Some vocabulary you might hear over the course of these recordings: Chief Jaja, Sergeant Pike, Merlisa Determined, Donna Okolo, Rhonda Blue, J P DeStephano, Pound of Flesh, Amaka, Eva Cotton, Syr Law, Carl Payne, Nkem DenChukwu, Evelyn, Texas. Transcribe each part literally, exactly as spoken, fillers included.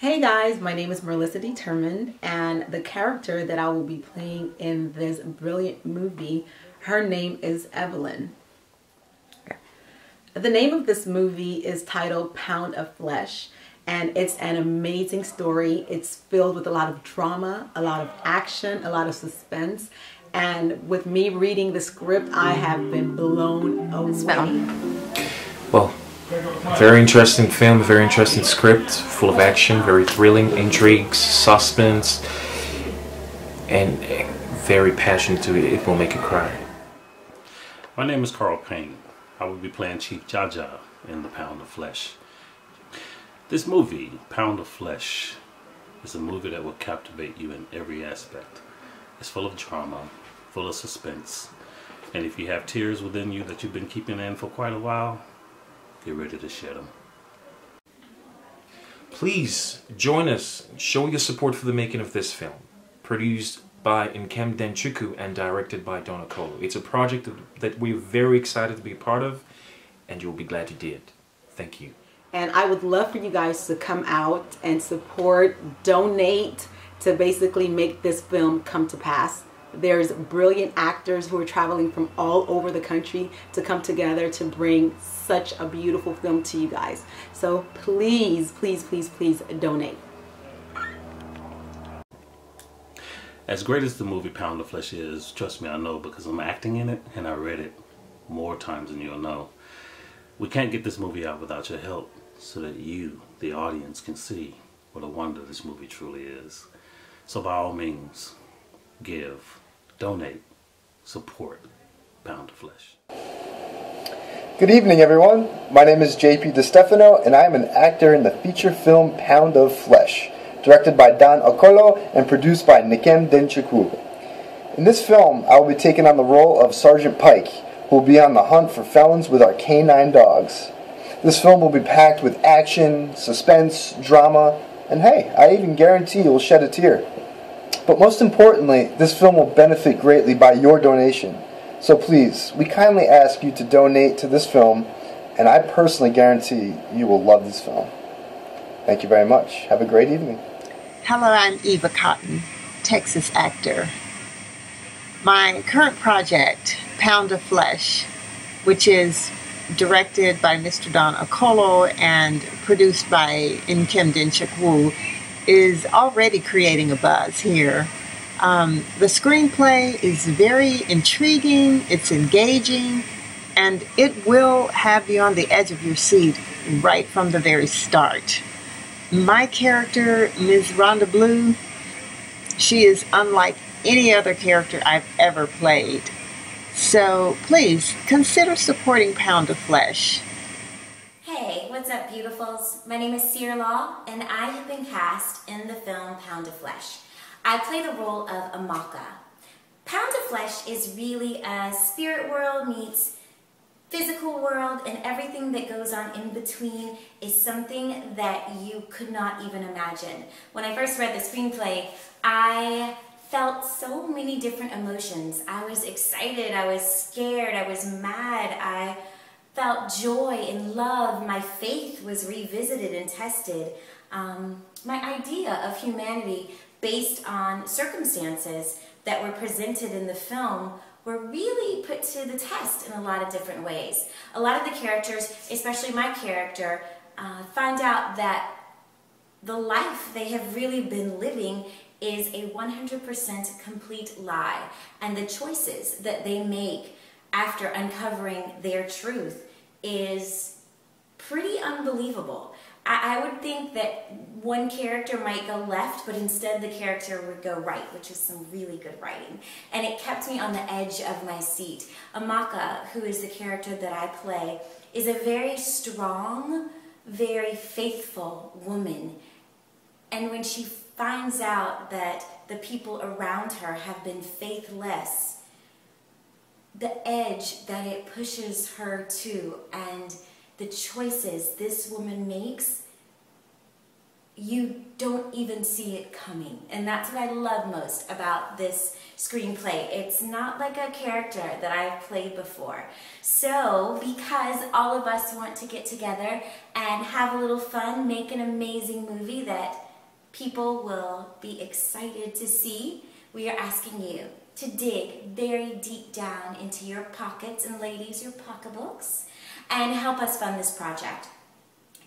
Hey guys, my name is Merlisa Determined, and the character that I will be playing in this brilliant movie, her name is Evelyn. The name of this movie is titled Pound of Flesh, and it's an amazing story. It's filled with a lot of drama, a lot of action, a lot of suspense, and with me reading the script, I have been blown away. Well, very interesting film, very interesting script, full of action, very thrilling, intrigues, suspense, and very passionate to it. It will make you cry. My name is Carl Payne. I will be playing Chief Jaja in The Pound of Flesh. This movie, Pound of Flesh, is a movie that will captivate you in every aspect. It's full of drama, full of suspense, and if you have tears within you that you've been keeping in for quite a while, get ready to shed them. Please join us. Show your support for the making of this film. Produced by Nkem DenChukwu and directed by Donna Okolo. It's a project that we're very excited to be a part of, and you'll be glad you did. Thank you. And I would love for you guys to come out and support, donate, to basically make this film come to pass. There's brilliant actors who are traveling from all over the country to come together to bring such a beautiful film to you guys. So please, please, please, please donate. As great as the movie Pound of Flesh is, trust me, I know, because I'm acting in it and I read it more times than you'll know. We can't get this movie out without your help, so that you, the audience, can see what a wonder this movie truly is. So by all means, give, donate, support Pound of Flesh. Good evening, everyone. My name is J P DeStephano, and I am an actor in the feature film Pound of Flesh, directed by Donna Okolo and produced by Nkem DenChukwu. In this film, I will be taking on the role of Sergeant Pike, who will be on the hunt for felons with our canine dogs. This film will be packed with action, suspense, drama, and hey, I even guarantee you'll shed a tear. But most importantly, this film will benefit greatly by your donation. So please, we kindly ask you to donate to this film, and I personally guarantee you will love this film. Thank you very much. Have a great evening. Hello, I'm Eva Cotton, Texas actor. My current project, Pound of Flesh, which is directed by Mister Donna Okolo and produced by Nkem DenChukwu, is already creating a buzz here. Um, the screenplay is very intriguing, it's engaging, and it will have you on the edge of your seat right from the very start. My character, Miz Rhonda Blue, she is unlike any other character I've ever played. So please consider supporting Pound of Flesh. Hey, what's up, beautifuls? My name is Syr Law, and I have been cast in the film Pound of Flesh. I play the role of Amaka. Pound of Flesh is really a spirit world meets physical world, and everything that goes on in between is something that you could not even imagine. When I first read the screenplay, I felt so many different emotions. I was excited, I was scared, I was mad, I felt joy and love. My faith was revisited and tested. Um, my idea of humanity based on circumstances that were presented in the film were really put to the test in a lot of different ways. A lot of the characters, especially my character, uh, find out that the life they have really been living is a one hundred percent complete lie, and the choices that they make after uncovering their truth is pretty unbelievable. I, I would think that one character might go left, but instead the character would go right, which is some really good writing. And it kept me on the edge of my seat. Amaka, who is the character that I play, is a very strong, very faithful woman. And when she finds out that the people around her have been faithless, the edge that it pushes her to and the choices this woman makes, you don't even see it coming. And that's what I love most about this screenplay. It's not like a character that I've played before. So, because all of us want to get together and have a little fun, make an amazing movie that people will be excited to see. We are asking you to dig very deep down into your pockets, and ladies, your pocketbooks, and help us fund this project.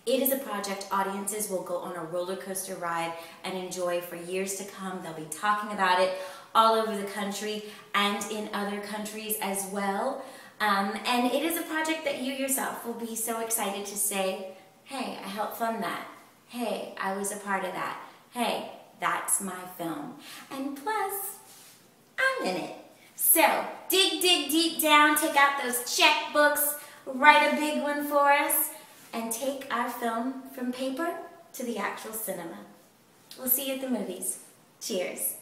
It is a project audiences will go on a roller coaster ride and enjoy for years to come. They'll be talking about it all over the country and in other countries as well. Um, and it is a project that you yourself will be so excited to say, hey, I helped fund that. Hey, I was a part of that. Hey, that's my film. And plus, I'm in it. So dig, dig deep down, take out those checkbooks, write a big one for us, and take our film from paper to the actual cinema. We'll see you at the movies. Cheers.